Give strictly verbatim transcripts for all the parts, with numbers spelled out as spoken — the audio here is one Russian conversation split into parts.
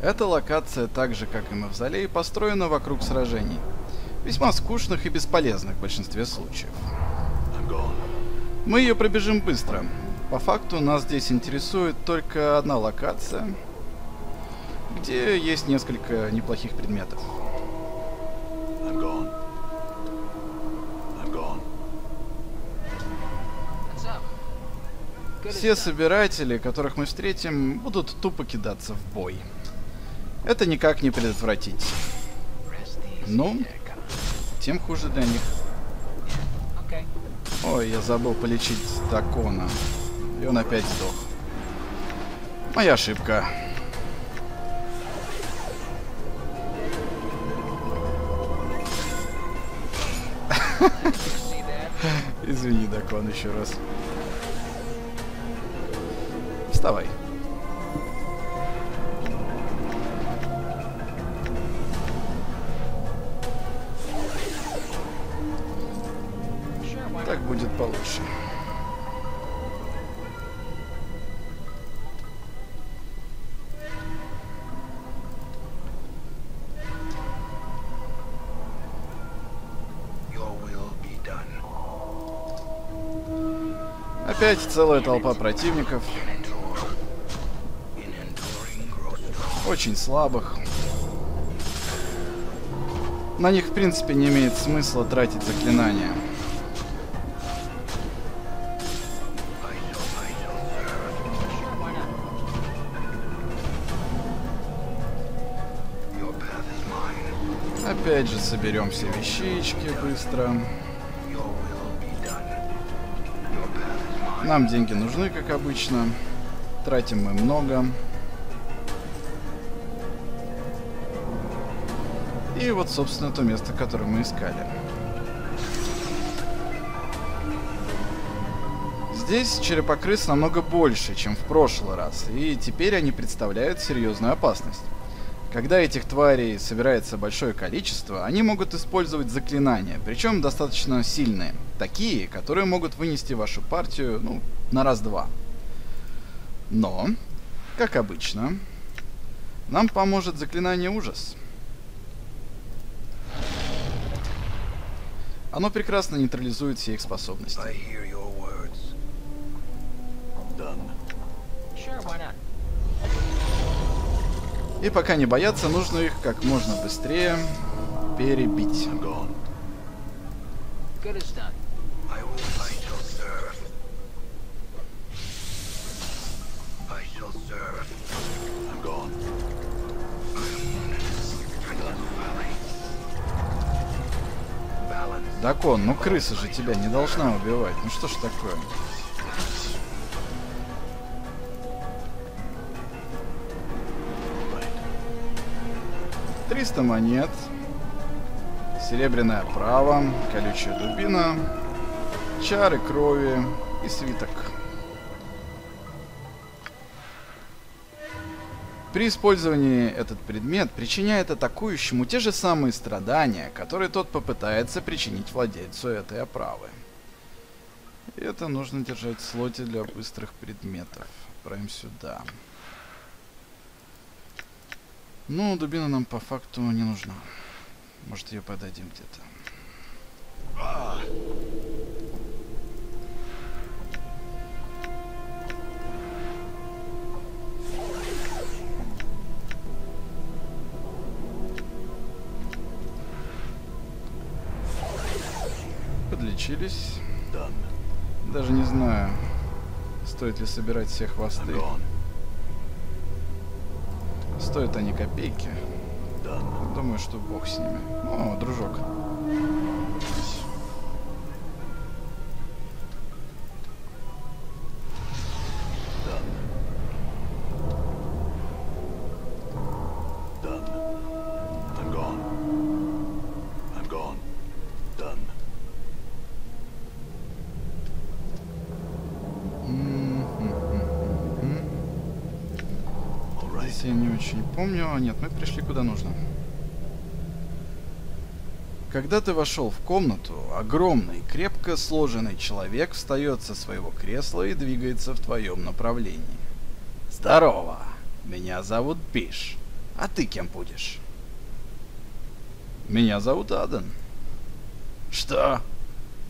Эта локация, так же как и Мавзолей, построена вокруг сражений. Весьма скучных и бесполезных в большинстве случаев. Мы ее пробежим быстро. По факту нас здесь интересует только одна локация, где есть несколько неплохих предметов. I'm gone. I'm gone. Все собиратели, которых мы встретим, будут тупо кидаться в бой. Это никак не предотвратить. Ну, тем хуже для них. Ой, я забыл полечить Дак'кона. И он опять сдох. Моя ошибка. Извини, Дак'кон, еще раз. Вставай. Так будет получше. Опять целая толпа противников. Очень слабых. На них, в принципе, не имеет смысла тратить заклинания. Опять же, соберем все вещички быстро. Нам деньги нужны, как обычно. Тратим мы много. И вот, собственно, то место, которое мы искали. Здесь черепокрыс намного больше, чем в прошлый раз. И теперь они представляют серьезную опасность. Когда этих тварей собирается большое количество, они могут использовать заклинания, причем достаточно сильные. Такие, которые могут вынести вашу партию, ну, на раз-два. Но, как обычно, нам поможет заклинание «Ужас». Оно прекрасно нейтрализует все их способности. И пока не боятся, нужно их как можно быстрее перебить. Дак'кон, ну крыса же тебя не должна убивать. Ну что ж такое? триста монет, серебряная оправа, колючая дубина, чары крови и свиток. При использовании этот предмет причиняет атакующему те же самые страдания, которые тот попытается причинить владельцу этой оправы. И это нужно держать в слоте для быстрых предметов. Отправим сюда. Ну, дубина нам по факту не нужна. Может, ее подадим где-то. Подлечились. Даже не знаю, стоит ли собирать все хвосты. Стоят они копейки. Думаю, что бог с ними. О, дружок. Я не очень помню. Нет, мы пришли куда нужно. Когда ты вошел в комнату, огромный, крепко сложенный человек встает со своего кресла и двигается в твоем направлении. Здорово! Меня зовут Биш, А ты кем будешь? Меня зовут Аден. Что?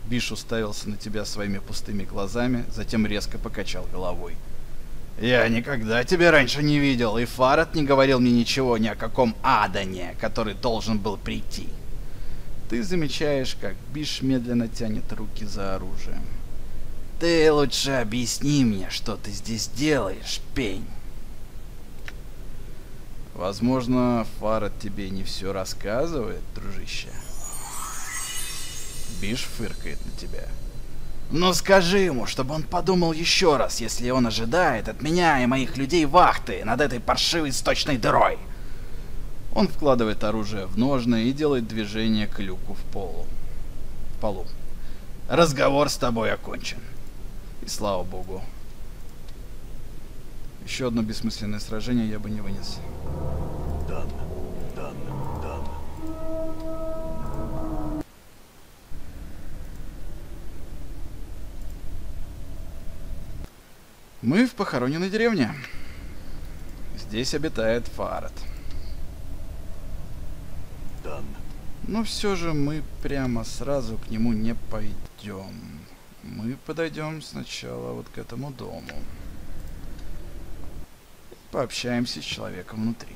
Биш уставился на тебя своими пустыми глазами, затем резко покачал головой. Я никогда тебя раньше не видел, и Фарат не говорил мне ничего ни о каком Адане, который должен был прийти. Ты замечаешь, как Биш медленно тянет руки за оружием. Ты лучше объясни мне, что ты здесь делаешь, пень. Возможно, Фарад тебе не все рассказывает, дружище. Биш фыркает на тебя. Но скажи ему, чтобы он подумал еще раз, если он ожидает от меня и моих людей вахты над этой паршивой сточной дырой. Он вкладывает оружие в ножны и делает движение к люку в полу. В полу. Разговор с тобой окончен. И слава богу. Еще одно бессмысленное сражение я бы не вынес. Да, да, да. Мы в похороненной деревне. Здесь обитает Фарод. Да. Но все же мы прямо сразу к нему не пойдем. Мы подойдем сначала вот к этому дому. Пообщаемся с человеком внутри.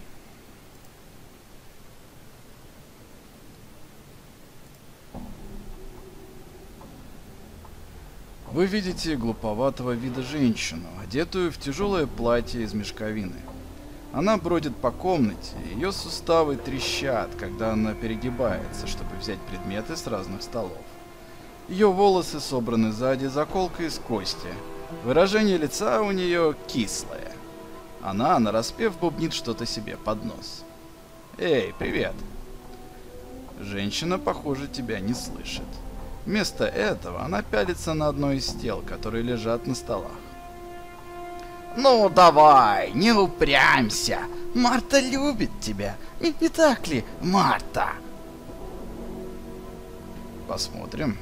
Вы видите глуповатого вида женщину, одетую в тяжелое платье из мешковины. Она бродит по комнате, ее суставы трещат, когда она перегибается, чтобы взять предметы с разных столов. Ее волосы собраны сзади заколкой из кости. Выражение лица у нее кислое. Она, нараспев, бубнит что-то себе под нос. «Эй, привет!» Женщина, похоже, тебя не слышит. Вместо этого она пялится на одной из тел, которые лежат на столах. «Ну давай, не упрямься! Марта любит тебя! Не, не так ли, Марта?» Посмотрим.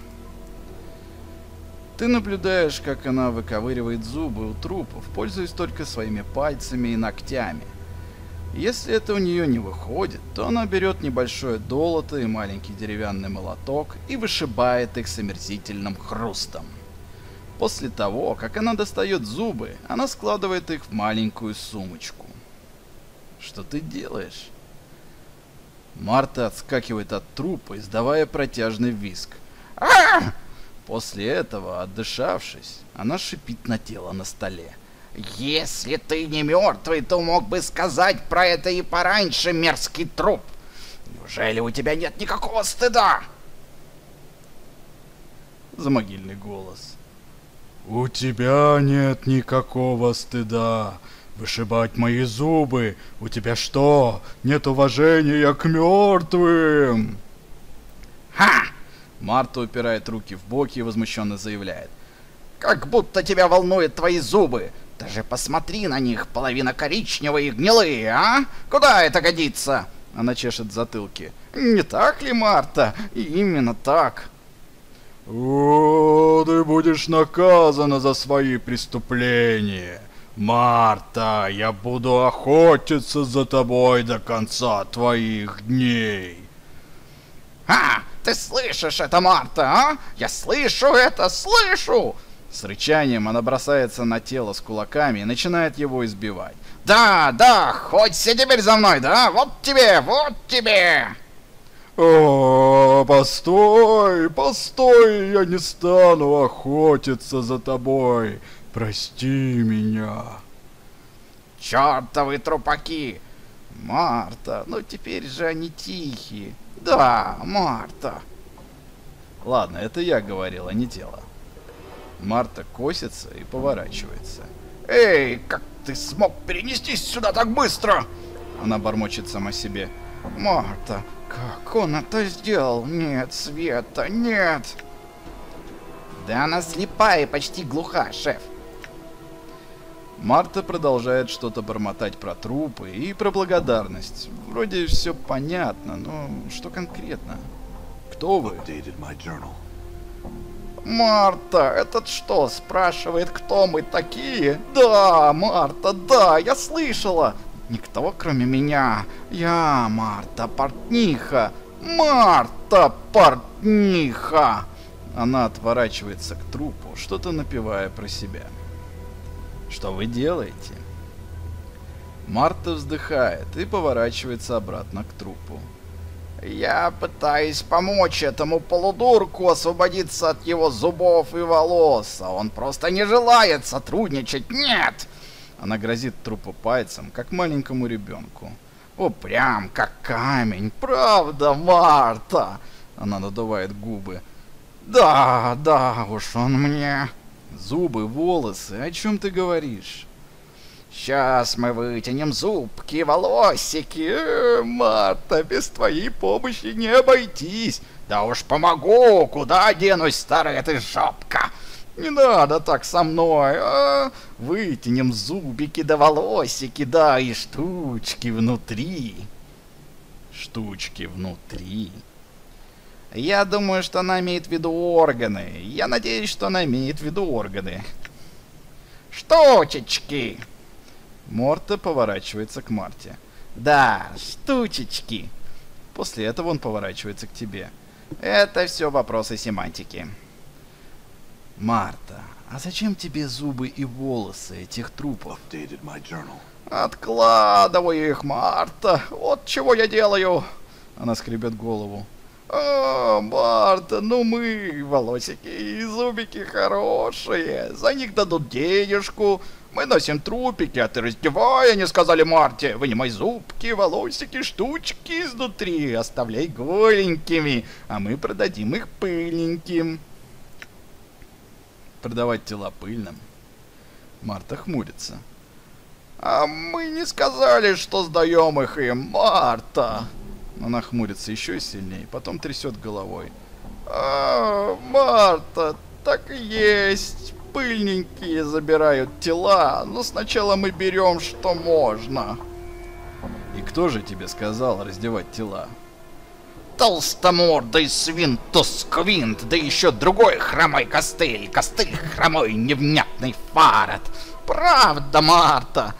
Ты наблюдаешь, как она выковыривает зубы у трупов, пользуясь только своими пальцами и ногтями. Если это у нее не выходит, то она берет небольшое долото и маленький деревянный молоток и вышибает их с омерзительным хрустом. После того, как она достает зубы, она складывает их в маленькую сумочку. Что ты делаешь? Марта отскакивает от трупа, издавая протяжный визг. «Ах!» После этого, отдышавшись, она шипит на тело на столе. «Если ты не мертвый, то мог бы сказать про это и пораньше, мерзкий труп! Неужели у тебя нет никакого стыда?» Замогильный голос. «У тебя нет никакого стыда! Вышибать мои зубы! У тебя что, нет уважения к мертвым?» «Ха!» Марта упирает руки в боки и возмущенно заявляет. «Как будто тебя волнуют твои зубы! Даже посмотри на них, половина коричневые и гнилые, а? Куда это годится?» Она чешет затылки. «Не так ли, Марта? И именно так!» «О, ты будешь наказана за свои преступления! Марта, я буду охотиться за тобой до конца твоих дней!» «Ха! Ты слышишь это, Марта, а? Я слышу это, слышу!» С рычанием она бросается на тело с кулаками и начинает его избивать. «Да, да, ходься теперь за мной, да? Вот тебе, вот тебе!» «О, постой, постой, я не стану охотиться за тобой. Прости меня!» «Чертовы трупаки! Марта, ну теперь же они тихие!» «Да, Марта!» Ладно, это я говорил, а не тело. Марта косится и поворачивается. «Эй, как ты смог перенестись сюда так быстро?» Она бормочет сама себе. «Марта, как он это сделал? Нет, Света, нет!» «Да она слепая и почти глуха, шеф!» Марта продолжает что-то бормотать про трупы и про благодарность. Вроде все понятно, но что конкретно? Кто вы? Марта, этот что, спрашивает, кто мы такие? Да, Марта, да, я слышала. Никто, кроме меня. Я Марта Портниха. Марта Портниха. Она отворачивается к трупу, что-то напевая про себя. Что вы делаете? Марта вздыхает и поворачивается обратно к трупу. Я пытаюсь помочь этому полудурку освободиться от его зубов и волос, а он просто не желает сотрудничать. Нет! Она грозит трупу пальцем, как маленькому ребенку. Упрям, как камень. Правда, Марта? Она надувает губы. Да, да, уж он мне. Зубы, волосы, о чем ты говоришь? Сейчас мы вытянем зубки, волосики. Марта, без твоей помощи не обойтись. Да уж помогу, куда денусь, старая ты жопка. Не надо так со мной, а? Вытянем зубики да волосики, да и штучки внутри. Штучки внутри. Я думаю, что она имеет в виду органы. Я надеюсь, что она имеет в виду органы. Штучечки. Марта поворачивается к Марте. Да, штучечки. После этого он поворачивается к тебе. Это все вопросы семантики. Марта, а зачем тебе зубы и волосы этих трупов? Откладываю их, Марта. Вот чего я делаю. Она скребет голову. О, Марта, ну мы, волосики и зубики хорошие. За них дадут денежку. Мы носим трупики, а ты раздевай, они сказали Марте. Вынимай зубки, волосики, штучки изнутри. Оставляй голенькими, а мы продадим их пыльненьким. Продавать тела пыльным. Марта хмурится. А мы не сказали, что сдаем их им, Марта. Она хмурится еще сильнее, потом трясет головой. А, Марта, так и есть. Пыльненькие забирают тела, но сначала мы берем, что можно. И кто же тебе сказал раздевать тела? Толстомордый свинтус-квинт, да еще другой хромой костыль, костыль хромой невнятный Фарод. Правда, Марта?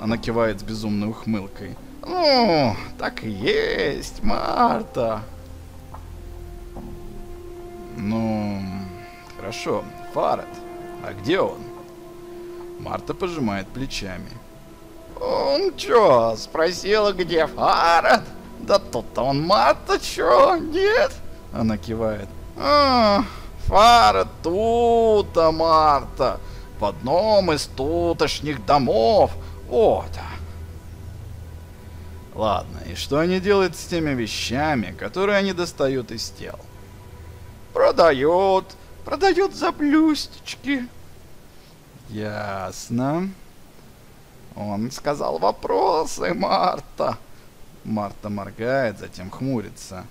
Она кивает с безумной ухмылкой. Ну, так и есть, Марта. Ну, хорошо, Фарад. А где он? Марта пожимает плечами. Он чё, спросила, где Фарад? Да тут-то он, Марта, чё, нет? Она кивает. А, Фарад тут-то, Марта. В одном из тутошних домов. Вот. Ладно, и что они делают с теми вещами, которые они достают из тел? Продают. Продают за блюстечки. Ясно. Он сказал вопросы, Марта. Марта моргает, затем хмурится.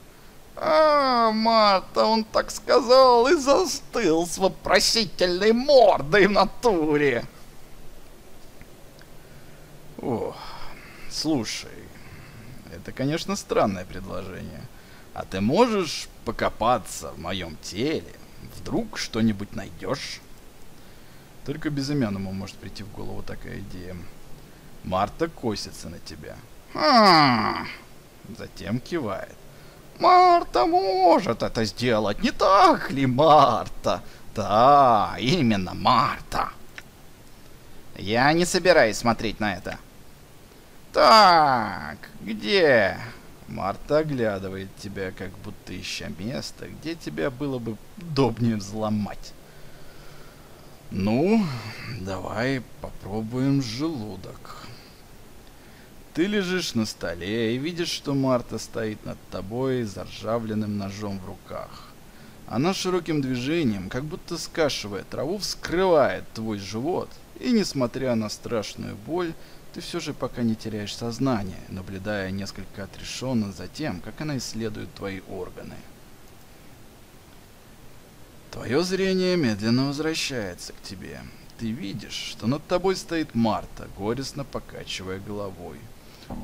А, Марта, он так сказал и застыл с вопросительной мордой в натуре. Ох, слушай. Это, конечно, странное предложение. А ты можешь покопаться в моем теле? Вдруг что-нибудь найдешь? Только безымянному может прийти в голову такая идея. Марта косится на тебя. Ха-ха-ха. Затем кивает. Марта может это сделать, не так ли, Марта? Да, именно Марта. Я не собираюсь смотреть на это. Так, где? Марта оглядывает тебя, как будто ища место, где тебя было бы удобнее взломать. Ну, давай попробуем желудок. Ты лежишь на столе и видишь, что Марта стоит над тобой с заржавленным ножом в руках. Она широким движением, как будто скашивая траву, вскрывает твой живот, и, несмотря на страшную боль, ты все же пока не теряешь сознание, наблюдая несколько отрешенно за тем, как она исследует твои органы. Твое зрение медленно возвращается к тебе. Ты видишь, что над тобой стоит Марта, горестно покачивая головой.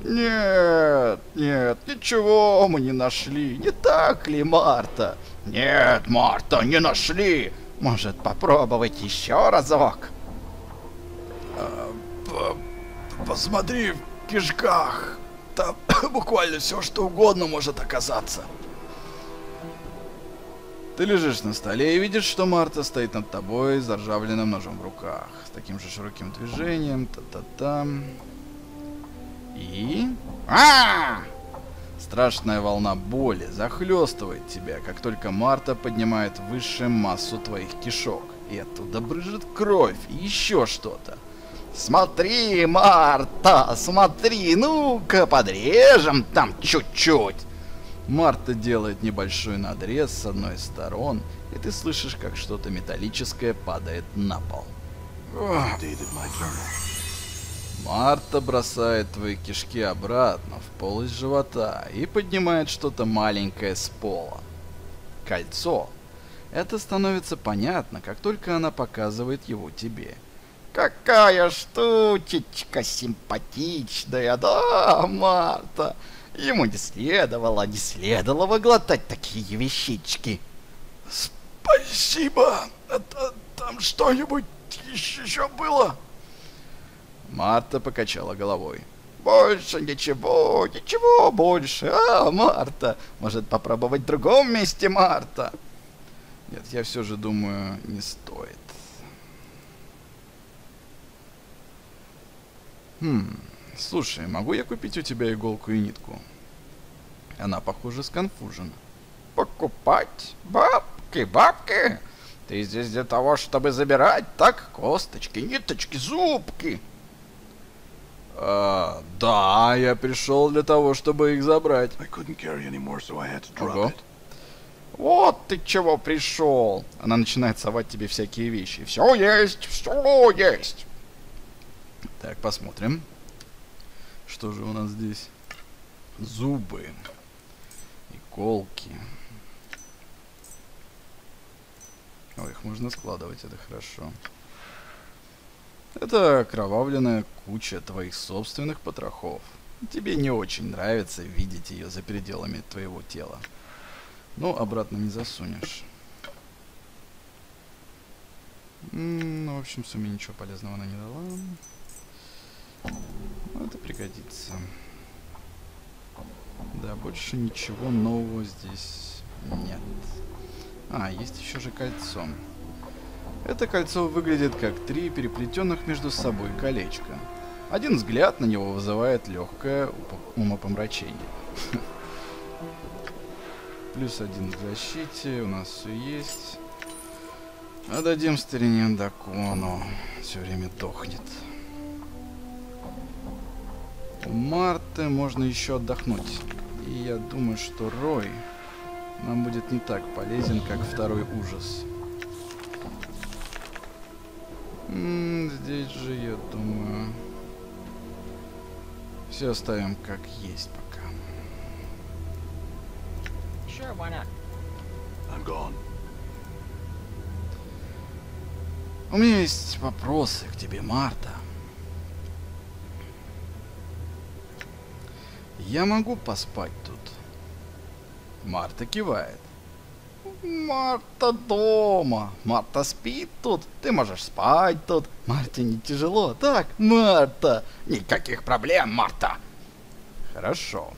Нет, нет, ничего мы не нашли. Не так ли, Марта? Нет, Марта, не нашли. Может, попробовать еще разок? Посмотри кишках. Там буквально все, что угодно может оказаться. Ты лежишь на столе и видишь, что Марта стоит над тобой с заржавленным ножом в руках. С таким же широким движением. Та-та-там. И... А-а-а! Страшная волна боли захлестывает тебя, как только Марта поднимает выше массу твоих кишок. И оттуда брызжет кровь и еще что-то. Смотри, Марта, смотри, ну-ка подрежем там чуть-чуть. Марта делает небольшой надрез с одной из сторон, и ты слышишь, как что-то металлическое падает на пол. Марта бросает твои кишки обратно в полость живота и поднимает что-то маленькое с пола. Кольцо. Это становится понятно, как только она показывает его тебе. Какая штучечка симпатичная, да, Марта? Ему не следовало, не следовало глотать такие вещички. Спасибо. Это, там что-нибудь еще было? Марта покачала головой. Больше ничего, ничего больше. А, Марта, может попробовать в другом месте, Марта? Нет, я все же думаю, не стоит. Хм, слушай, могу я купить у тебя иголку и нитку? Она, похоже, сконфужена. Покупать? Бабки, бабки! Ты здесь для того, чтобы забирать, так? Косточки, ниточки, зубки. Uh, да, я пришел для того, чтобы их забрать. Anymore, so вот ты чего пришел. Она начинает совать тебе всякие вещи. Все есть, все есть. Так, посмотрим. Что же у нас здесь? Зубы. Иголки. О, их можно складывать, это хорошо. Это окровавленная куча твоих собственных потрохов. Тебе не очень нравится видеть ее за пределами твоего тела. Но обратно не засунешь. М-м, ну, в общем, сумме ничего полезного она не дала. Но это пригодится. Да, больше ничего нового здесь нет. А, есть еще же кольцо. Это кольцо выглядит как три переплетенных между собой колечка. Один взгляд на него вызывает легкое умопомрачение. Плюс один в защите, у нас все есть. Отдадим старине Дак'кону, все время дохнет. У Марты можно еще отдохнуть. И я думаю, что Рой нам будет не так полезен, как второй ужас. Здесь же, я думаю, все оставим как есть пока. Sure, why not? I'm gone. У меня есть вопросы к тебе, Марта. Я могу поспать тут? Марта кивает. Марта дома. Марта спит тут. Ты можешь спать тут. Марте не тяжело. Так, Марта. Никаких проблем, Марта. Хорошо.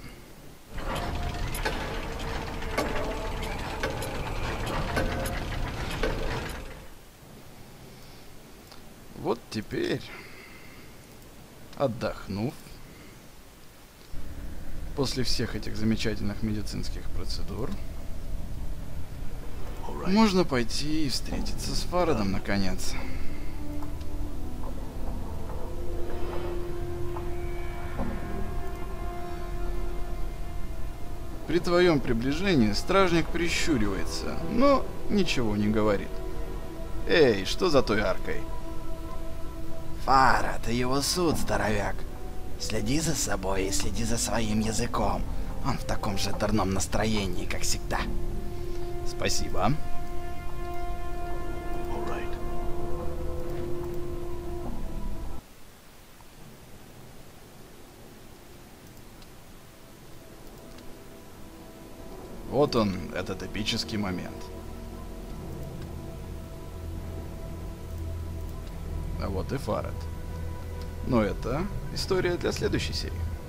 Вот теперь, отдохнув, после всех этих замечательных медицинских процедур, можно пойти и встретиться с Фародом, наконец. При твоем приближении стражник прищуривается, но ничего не говорит. Эй, что за той аркой? Фарод и его суд, здоровяк. Следи за собой и следи за своим языком. Он в таком же дурном настроении, как всегда. Спасибо. Вот он, этот эпический момент. А вот и Фарат. Но это история для следующей серии.